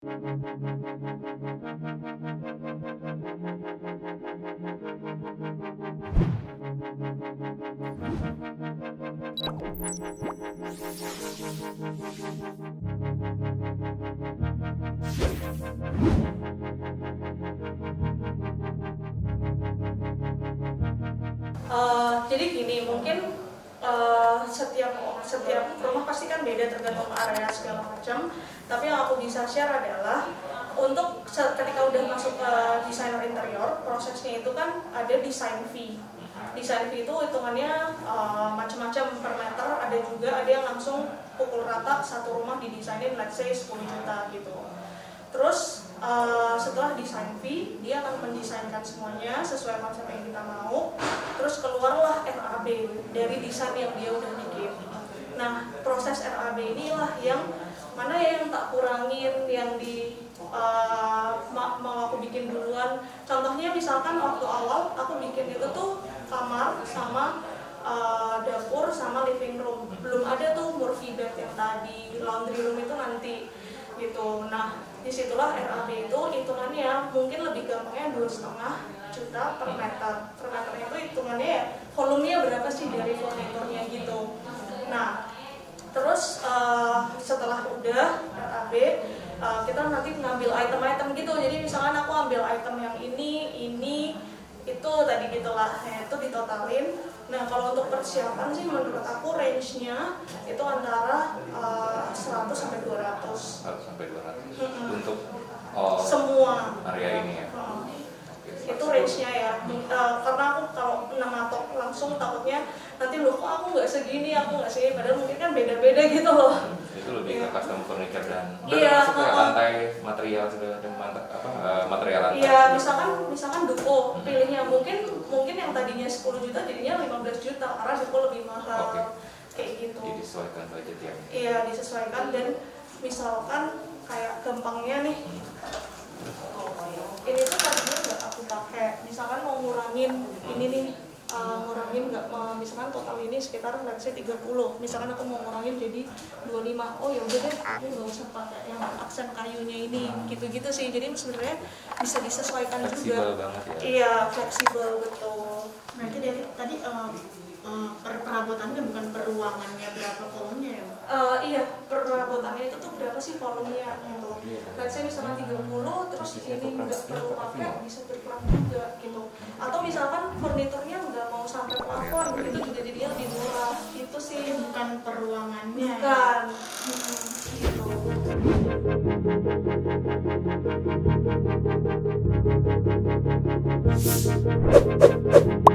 Jadi gini, mungkin setiap rumah pasti kan beda tergantung area segala macam. Tapi yang aku bisa share adalah untuk ketika udah masuk ke desainer interior, prosesnya itu kan ada desain fee. Desain fee itu hitungannya macam-macam per meter. Ada juga ada yang langsung pukul rata satu rumah didesainin let's say 10 juta gitu. Terus setelah desain fee, dia akan mendesainkan semuanya sesuai konsep yang kita mau. Terus keluarlah RAB dari desain yang dia udah bikin. Nah, proses RAB inilah yang mana yang tak kurangin, yang mau aku bikin duluan. Contohnya misalkan waktu awal aku bikin itu tuh kamar sama dapur sama living room. Belum ada tuh Murphy bed yang tadi, laundry room itu nanti gitu. Nah, disitulah RAB itu hitungannya mungkin lebih gampangnya 2,5 juta per meter. Per meter itu hitungannya ya, volumenya berapa sih dari furniturnya gitu. Nah, terus setelah udah RAB, kita nanti ngambil item-item gitu. Jadi misalkan aku ambil item yang ini, itu tadi gitulah, itu ditotalin. Nah, kalau untuk persiapan sih menurut aku range-nya itu antara 100 sampai 200. 100 sampai 200. Untuk semua area ini ya. Itu range-nya ya. Karena aku kalau nematok langsung takutnya nanti loh kok aku nggak segini, padahal mungkin kan beda-beda gitu loh. Itu lebih ke custom furniture dan lantai, material segala material lantai. Iya, misalkan duko pilihnya mungkin yang tadinya 10 juta jadinya 15 juta karena duko lebih mahal. Okay. Kayak gitu. Disesuaikan budget ya. Iya, disesuaikan dan misalkan kayak gampangnya nih. Ini tuh tadinya nggak aku pakai. Misalkan mau ngurangin ini nih, ngurangin nggak misalkan total ini sekitar let's say 30. Misalkan aku mau ngurangin jadi 25. Oh ya udah deh, aku nggak usah pakai yang aksen kayunya ini. Gitu-gitu sih. Jadi sebenarnya bisa disesuaikan fleksibel juga. Banget ya. Iya, fleksibel betul. Berarti dari tadi perabotannya bukan peruangannya berapa volumenya ya? Iya, perabotannya itu tuh berapa sih volumenya gitu. Let's say misalkan 30, terus ini nggak perlu pakai bisa berkurang juga gitu. Atau misalkan furniturnya nggak mau sampai plafon, itu juga jadinya lebih murah. Itu sih bukan peruangannya. Bukan. Gitu.